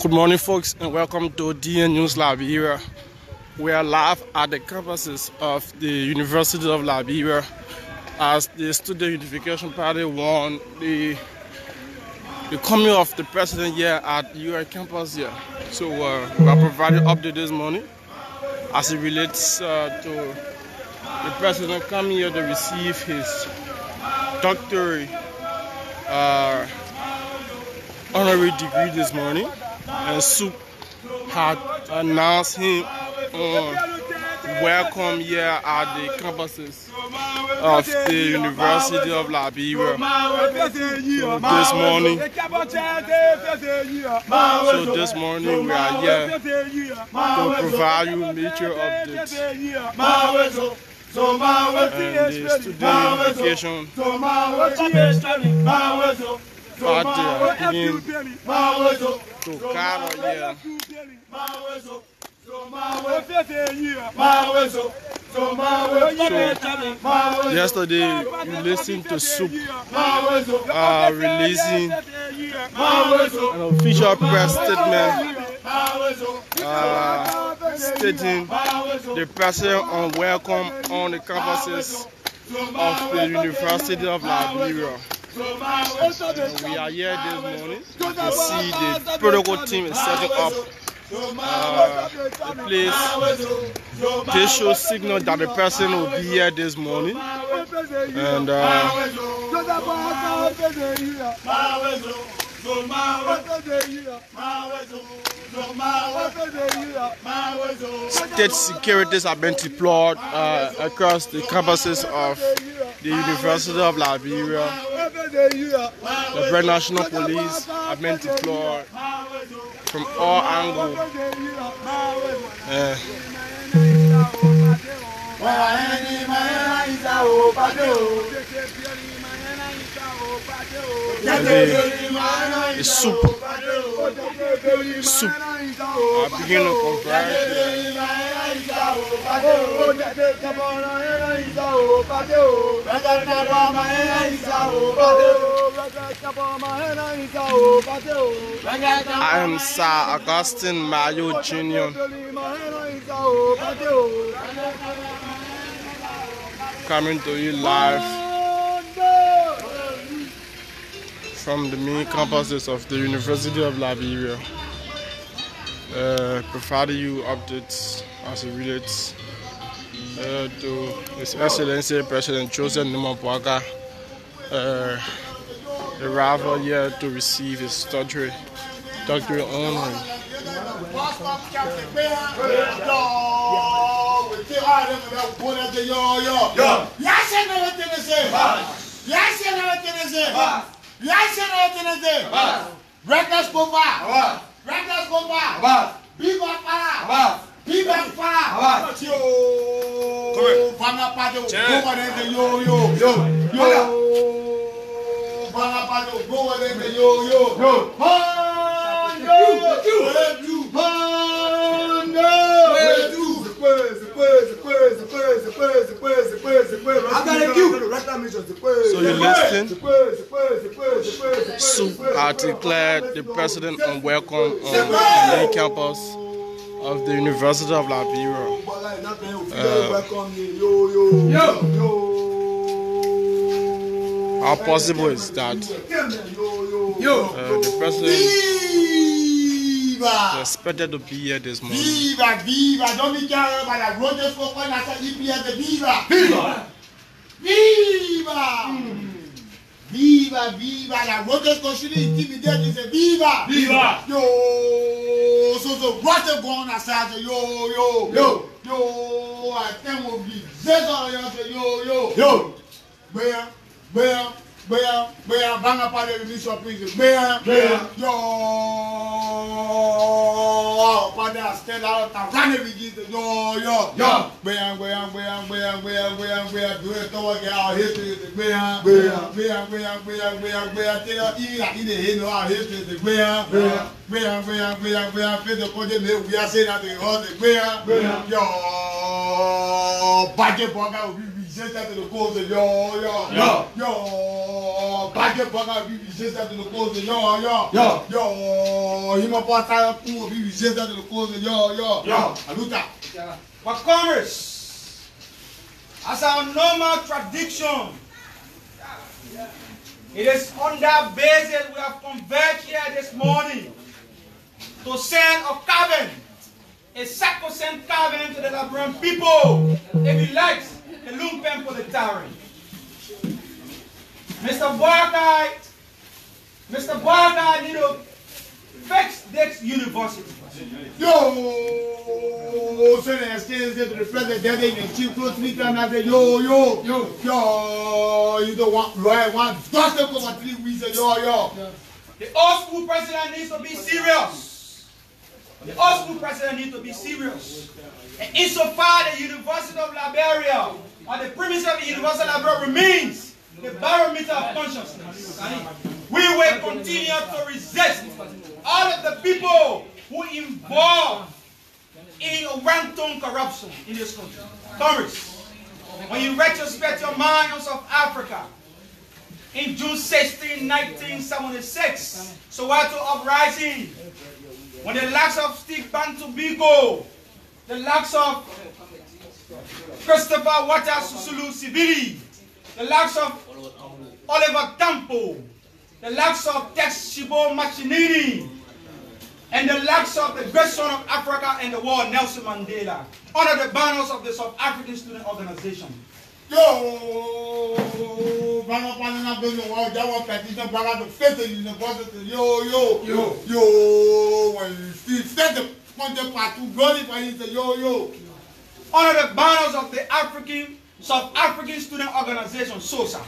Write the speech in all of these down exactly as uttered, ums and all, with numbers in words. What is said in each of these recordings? Good morning, folks, and welcome to D N News Liberia. We are live at the campuses of the University of Liberia as the Student Unification Party won the the coming of the president here at U R campus here. So uh, we are providing update this morning as it relates uh, to the president coming here to receive his doctorate uh, honorary degree this morning. And S U P had announced him on welcome here at the campuses of the University of Liberia this morning. So this morning we are here to provide you major updates. And the student education party to Canada, yeah. So yesterday we listened to S U P uh, releasing an official press statement uh, stating the president on welcome on the campuses of the University of Liberia. And we are here this morning to see the protocol team is setting up uh, a place. They show signal that the person will be here this morning. And uh, state securities have been deployed uh, across the campuses of the University of Liberia. The Liberia National Police have been deployed from all angles. Uh, the, the soup, soup, I begin to I am Sir Augustine Mayo Junior coming to you live from the main campuses of the University of Liberia, uh, providing you updates as it relates uh, to His Excellency President Joseph Nimopwaga, uh, arrival here to receive his doctorate honor. Yes, yes, and I can say, Rakas Boba, Rakas Boba, Biba Far, Biba Far, Vanapado, yo, yo, yo, yo, Vanapado, go and the yo, yo, yo, so you listen. S U P had declared the president unwelcome on the main campus of the University of Liberia. Uh, how possible is that uh, the president expected to be here this morning? Viva, viva! Don't be carried by the roads for fun. I said, viva, viva, viva, viva, viva! The roads for should intimidate. Is a viva, viva. Yo, so so what the going on? I yo, yo, yo, yo. I think we'll be better. Yo, yo, yo. Where, where, where, where? Bang up on the mission prison. Where, where, yo. I stand out and run it with you. Yo, yo, yo. Where, where, where, where, where, where, where, do it all get our history. Where, where, where, where, where, where, where, tell you, I didn't hear our history. Where, where, where, where, where, where, fit the project. We are saying that they hold the where, where, yo, budget bugger will be resistant to the cause. Yo, yo, yo, yo, budget bugger will be resistant to the cause. Yo, yo, yo, yo. But commerce, as our normal tradition, it is on that basis we have converged here this morning to send a carbon, a sacrosanct carbon to the Liberian people, if you like, the lumpen proletariat. Mister Boakai, Mister Boakai, you know, fix this university. Yo, so the exchange to the president and chief close me and I say, yo, yo, yo, yo, you don't want lawyer, one doctor for three weeks, yo, yo. The old school president needs to be serious. The old school president needs to be serious. And insofar the University of Liberia, or the premise of the University of Liberia remains the barometer of consciousness, we will continue to resist all of the people who involved in rampant corruption in this country. Comrades, when you retrospect your minds of Africa, in June sixteenth, nineteen seventy-six, Soweto uprising, when the likes of Steve Bantu Biko, the likes of Christopher Wattasusulu Sibiri, the likes of Oliver Tambo, the likes of Tsietsi Mashinini, and the likes of the great son of Africa and the world, Nelson Mandela, under the banners of the South African Student Organization. Yo, banner banner na bendo wa jawa petition baga the fete university. Yo, yo, yo, yo, when you see fete ponte partout glorify it. Yo, yo, under the banners of the African. South African Student Organization, SOSA.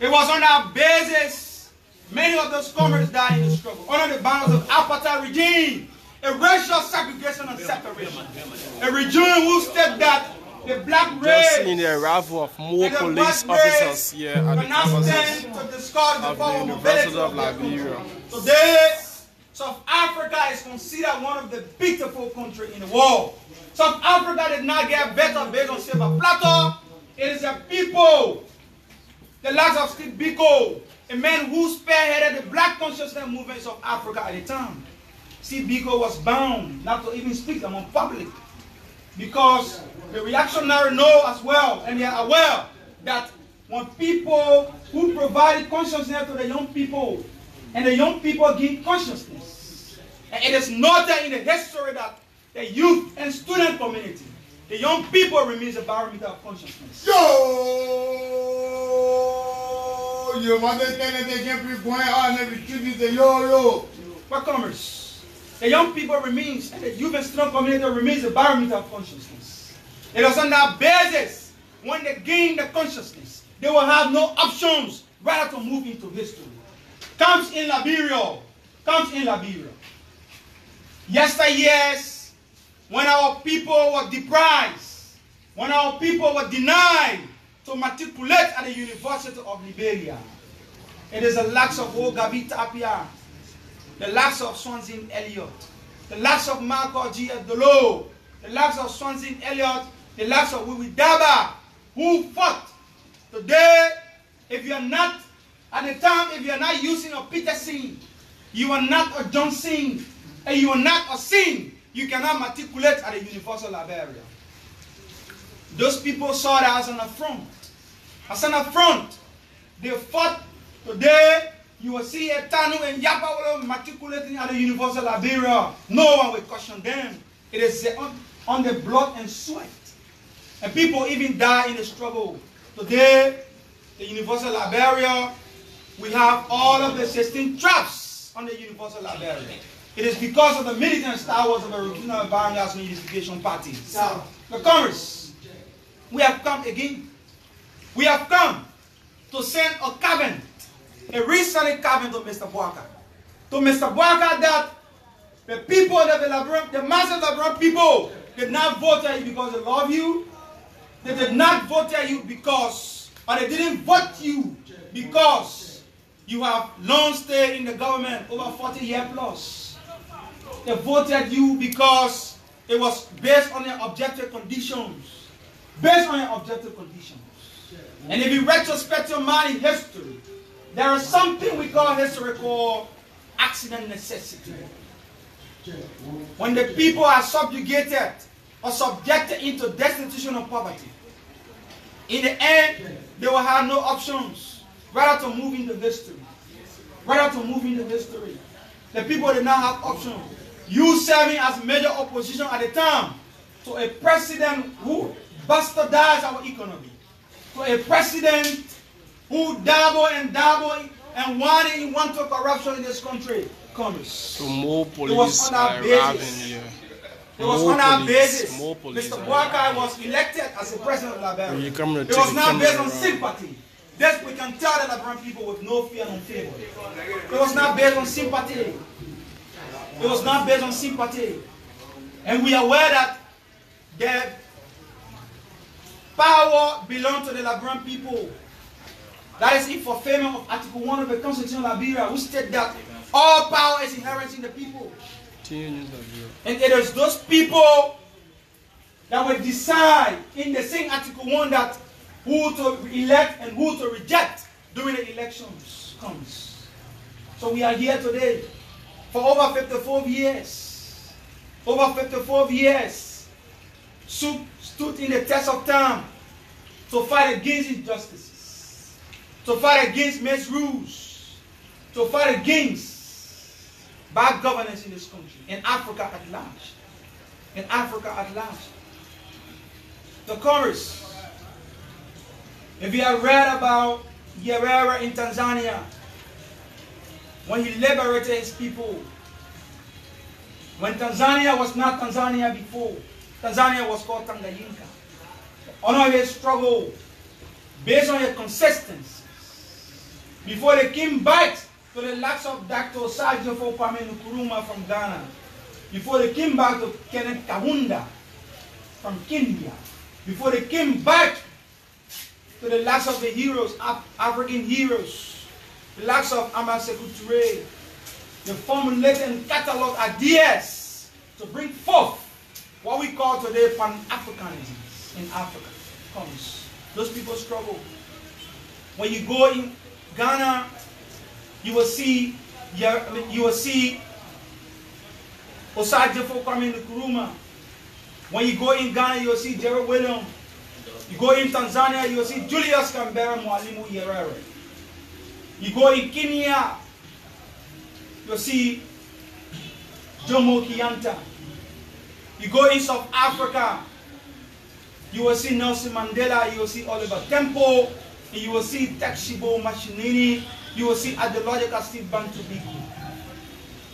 It was on that basis many of those comrades died in the struggle. Under the banners of apartheid regime, a racial segregation and separation. A regime who said that the black race in the arrival of more police officers here at the campus to discard the power of Liberia. Today, South Africa is considered one of the beautiful countries in the world. South Africa did not get better based on silver platter. It is a people, the likes of Steve Biko, a man who spearheaded the black consciousness movements of Africa at the time. Steve Biko was bound not to even speak among public because the reactionary know as well, and they are aware that when people who provide consciousness to the young people, and the young people give consciousness, and it is noted in the history that the youth and student community, the young people remains a barometer of consciousness. Yo, you want to tell that they can't be going on every Tuesday, yo, yo. But commerce, the young people remains, and the youth and student community remains a barometer of consciousness. It was on that basis, when they gain the consciousness, they will have no options rather to move into history. Comes in Liberia, comes in Liberia. Yesteryears, when our people were deprived, when our people were denied to matriculate at the University of Liberia, it is the likes of Ogabi Tapia, the likes of Swansea Elliott, the likes of Marco G. Edelo, the likes of Swansea Elliott, the likes of Wibidaba, who fought. Today, if you are not, at the time, if you are not using a Peterson, you are not a Johnson, and you are not a Singh, you cannot matriculate at the University of Liberia. Those people saw that as an affront. As an affront, they fought. Today, you will see Etanu and Yapolo matriculating at the University of Liberia. No one will caution them. It is on, on the blood and sweat. And people even die in the struggle. Today, the University of Liberia, we have all of the sixteen traps on the University of Liberia. It is because of the militant stalwarts of the regional and barangay unification parties. Yeah. The comrades, we have come again. We have come to send a carbon, a resilient carbon to Mister Boakai. To Mister Boakai that the people, that the, Liberian, the masses of Liberian people did not vote at you because they love you. They did not vote at you because, or they didn't vote you because you have long stayed in the government over forty years plus. They voted you because it was based on your objective conditions. Based on your objective conditions. And if you retrospect your mind in history, there is something we call historical accident necessity. When the people are subjugated or subjected into destitution of poverty, in the end, they will have no options rather to move into history. Rather to move into history. The people did not have options. You serving as major opposition at the time to a president who bastardized our economy, to a president who dabble and dabble and wanted in one to corruption in this country. Commerce. So more police it was on our basis. It was more on our police, basis. More police Mister Boakai was elected as the president of Liberia. It was not based on sympathy. This we can tell the Liberian people with no fear and favor. It was not based on sympathy. It was not based on sympathy. And we are aware that the power belongs to the Liberian people. That is in fulfillment of Article one of the Constitution of Liberia, which states that all power is inherent in the people. And it is those people that will decide in the same Article one that who to elect and who to reject during the elections comes. So we are here today for over fifty-four years. Over fifty-four years, S U P stood in the test of time to fight against injustices, to fight against misrules, to fight against bad governance in this country, in Africa at large. In Africa at large. The chorus. If you have read about Nyerere in Tanzania, when he liberated his people, when Tanzania was not Tanzania before, Tanzania was called Tanganyika. Honor his struggle based on his consistency. Before they came back to the likes of Doctor Osagyefo Kwame Nkrumah from Ghana, before they came back to Kenneth Kaunda from Kenya, before they came back to the likes of the heroes, Af African heroes, the likes of Amasekuture, they formulate and catalog ideas to bring forth what we call today Pan-Africanism in Africa. Comes. Those people struggle. When you go in Ghana, you will see, you will see Osagyefo Kwame Nkrumah. When you go in Ghana, you will see Jerry William. You go in Tanzania, you will see Julius Kambarage Mualimu Nyerere. You go in Kenya, you will see Jomo Kenyatta. You go in South Africa, you will see Nelson Mandela, you will see Oliver Tambo, and you will see Tsietsi Mashinini. You will see at the logic of Steve Bantu Biko.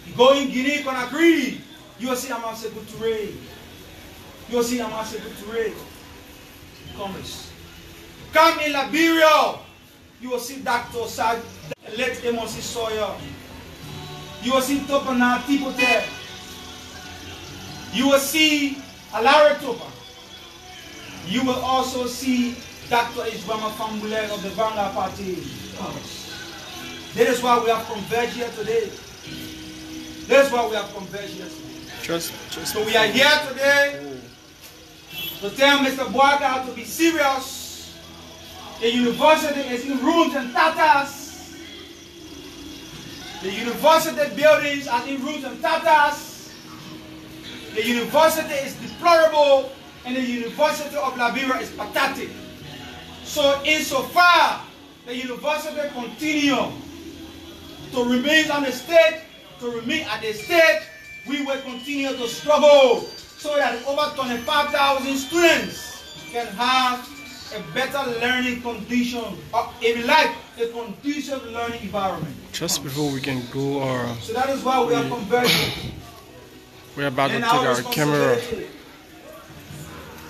You go in Guinea Conakry, you will see Amasibuture. You will see Amasibuture. Commerce. Come in Liberia, you will see Doctor Sad, late Emosi Sawyer. You will see Topana Tipote. You will see Alara Topa. You will also see Doctor Ijbama Fambule of the Vanga Party. Commerce. That is why we have converged here today. That is why we have converged here today. Just, just so we are here today to tell Mister Boakai to be serious. The university is in ruins and tatters. The university buildings are in ruins and tatters. The university is deplorable and the University of Liberia is pathetic. So insofar, the university continues to remain on the state, to remain at the state, we will continue to struggle so that over twenty-five thousand students can have a better learning condition, or if you like, a conducive learning environment. Just before we can go, our so that is why we are converging. We're about to take our camera.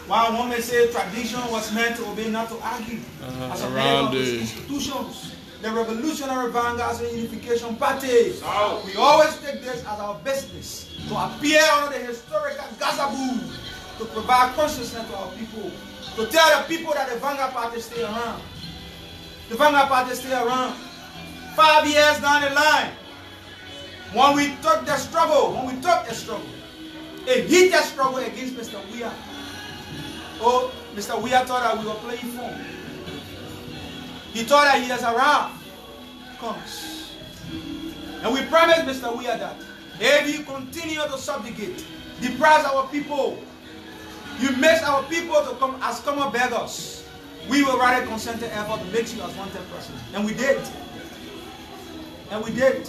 While one may say tradition was meant to obey, not to argue, uh, as a member of these institutions. The Revolutionary Vanguards and Unification Party. So we always take this as our business to appear under the historical gazaboo, to provide consciousness to our people, to tell the people that the Vanguard Party stay around. The Vanguard Party stay around. Five years down the line, when we took the struggle, when we took the struggle, it hit the struggle against Mister Weah. Oh, Mister Weah thought that we were playing phone. He thought that he has arrived. Comes. And we promised Mister Weah that If you continue to subjugate, deprive our people, you make our people to come as common beggars, we will rather consent to effort to make you as wanted person. And we did. And we did.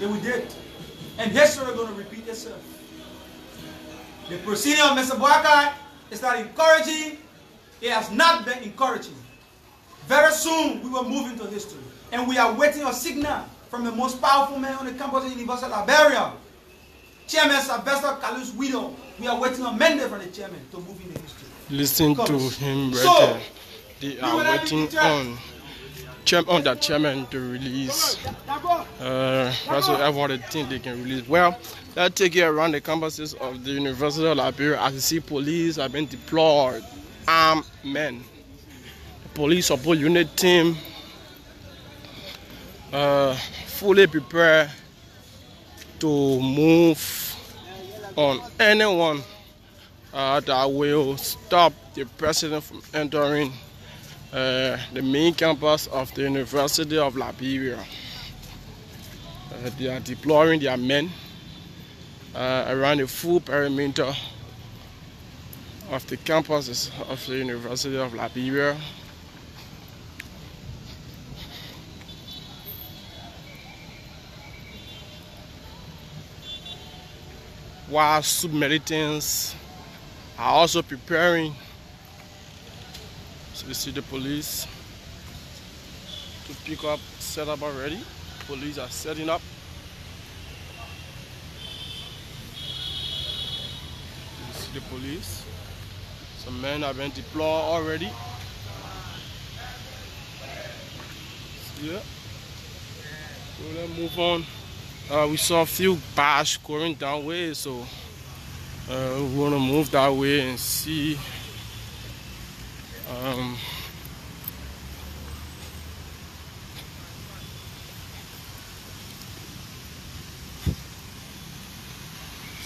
And we did. And history is going to repeat itself. The proceeding of Mister Boakai is not encouraging. It has not been encouraging. Very soon we will move into history. And we are waiting a signal from the most powerful man on the campus of the University of Liberia, Chairman Sylvester Kalu's widow. We are waiting on mandate from the chairman to move into history. Listen to him right so, there. They are waiting on, on that chairman to release. Uh, that's what everyone thinks they can release. Well, they'll take you around the campuses of the University of Liberia as you see police have been deployed. Armed men. The police support unit team. Uh, fully prepared to move on anyone uh, that will stop the president from entering uh, the main campus of the University of Liberia. Uh, they are deploying their men uh, around the full perimeter of the campuses of the University of Liberia. While S U P militants are also preparing, so you see the police to pick up, set up already. Police are setting up. You see the police. Some men have been deployed already. See it? So let's move on. Uh, we saw a few bash going that way, so uh, we want to move that way and see um,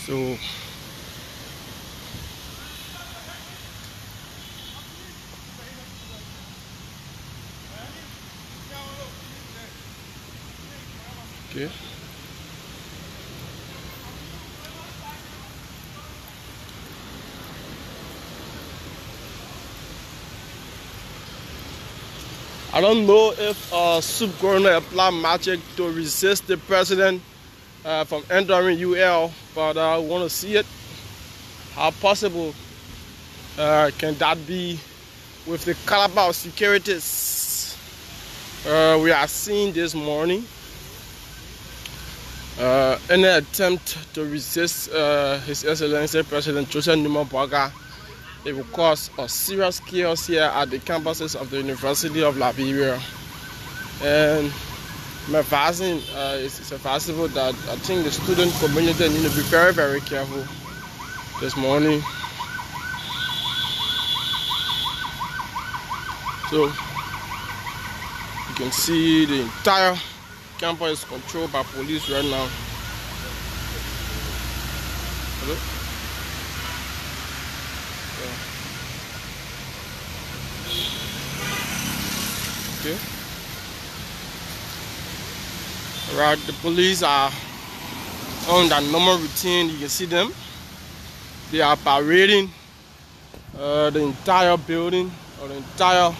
so okay. I don't know if uh, S U P going to apply magic to resist the president uh, from entering U L, but I uh, want to see it. How possible uh, can that be with the caliber of securities uh, we are seeing this morning? Uh, any attempt to resist uh, His Excellency President Joseph Nimopwaga, it will cause a serious chaos here at the campuses of the University of Liberia. And I'm advising, uh, it's, it's advisable that I think the student community need to be very, very careful this morning. So, you can see the entire campus is controlled by police right now. Hello? Okay. Alright, the police are on that normal routine. You can see them. They are parading uh, the entire building or the entire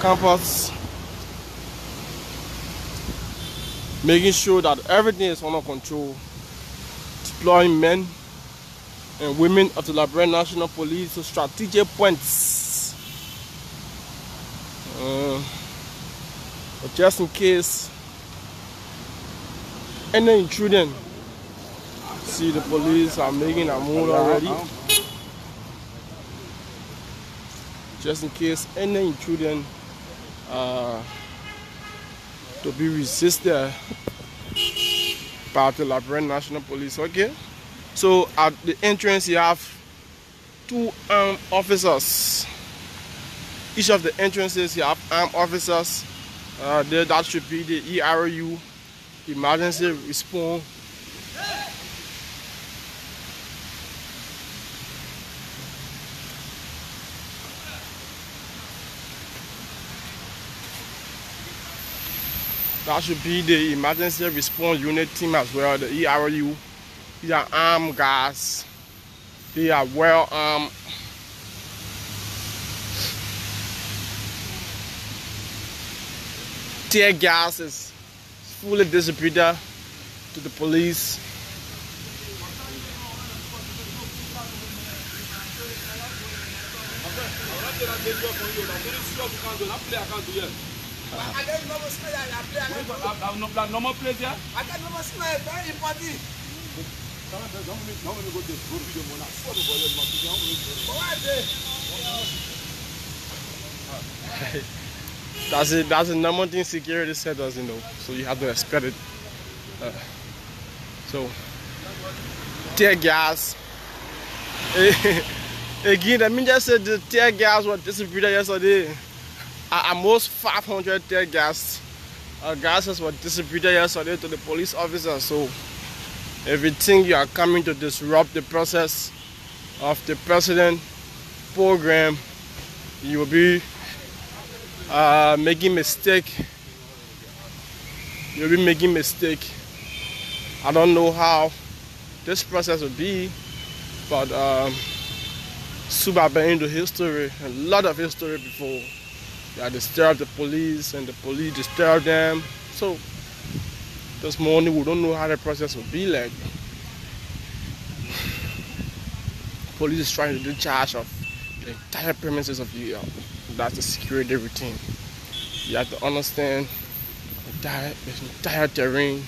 campus, making sure that everything is under control. Deploying men and women of the Liberian National Police to strategic points. Uh, but just in case any intruding, see the police are making a move already. Just in case any intruding uh, to be resisted by the Liberian National Police. Okay, so at the entrance you have two armed officers. Each of the entrances, you have armed officers. Uh, there, that should be the E R U, emergency response. That should be the emergency response unit team as well, the E R U. These are armed guys. They are well armed. Tear gas is fully distributed to the police. That's it. That's the number thing security said doesn't know, so you have to expect it. Uh, so, tear gas. Again, let me just say the tear gas was distributed yesterday. Almost five hundred tear gas uh, gases were distributed yesterday to the police officers. So, if you think you are coming to disrupt the process of the president program, you will be uh, making mistake. You'll be making mistake. I don't know how this process will be, but um, S U P have been into history, a lot of history before. They disturb the police, and the police disturb them. So this morning we don't know how the process will be like. Police is trying to do charge of the entire premises of the. Uh, that's the security routine. You have to understand the entire, the entire terrain,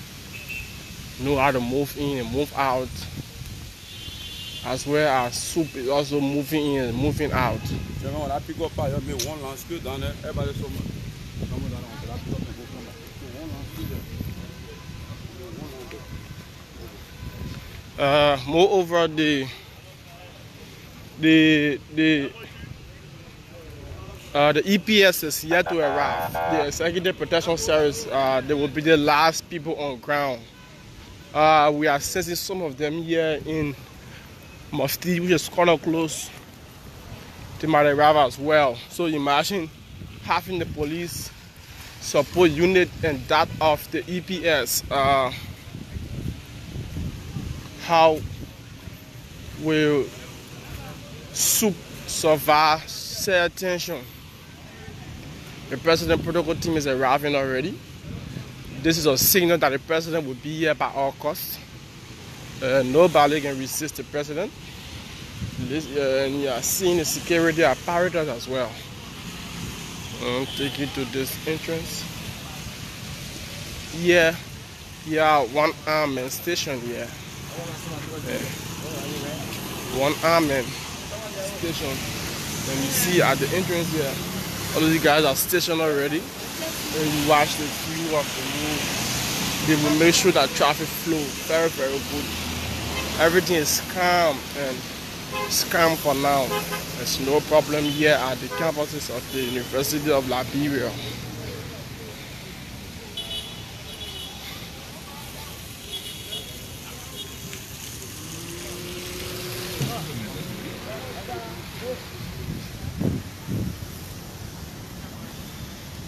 know how to move in and move out, as well as S U P is also moving in and moving out. Uh, moreover, the the the uh, the E P S is yet to arrive. The Executive Protection Service, uh, they will be the last people on ground. Uh, we are sensing some of them here in Mufti, which is kind of close to my arrival as well. So imagine having the police support unit and that of the E P S. Uh, how will S U P survive said tension? The president protocol team is arriving already. This is a signal that the president will be here by all costs. Uh, nobody can resist the president. This, uh, and you are seeing the security apparatus as well. I'll take you to this entrance. Yeah, yeah, one arm man station here. Yeah. One arm man station. And you see at the entrance here, all of these guys are stationed already. And you watch the view of the road. They will make sure that traffic flow very, very good. Everything is calm and it's calm for now. There's no problem here at the campuses of the University of Liberia.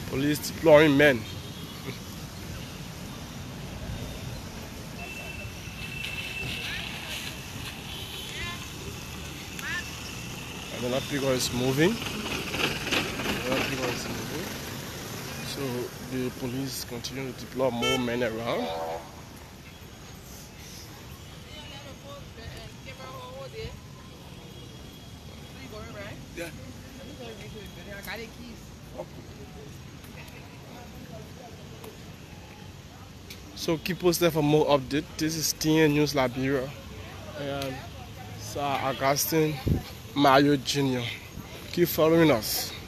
Police deploying men. Another figure is moving. Another figure is moving. So the police continue to deploy more men around. Yeah. So keep posted for more update. This is D N News Liberia. And Sir Augustine Mario Junior Keep following us.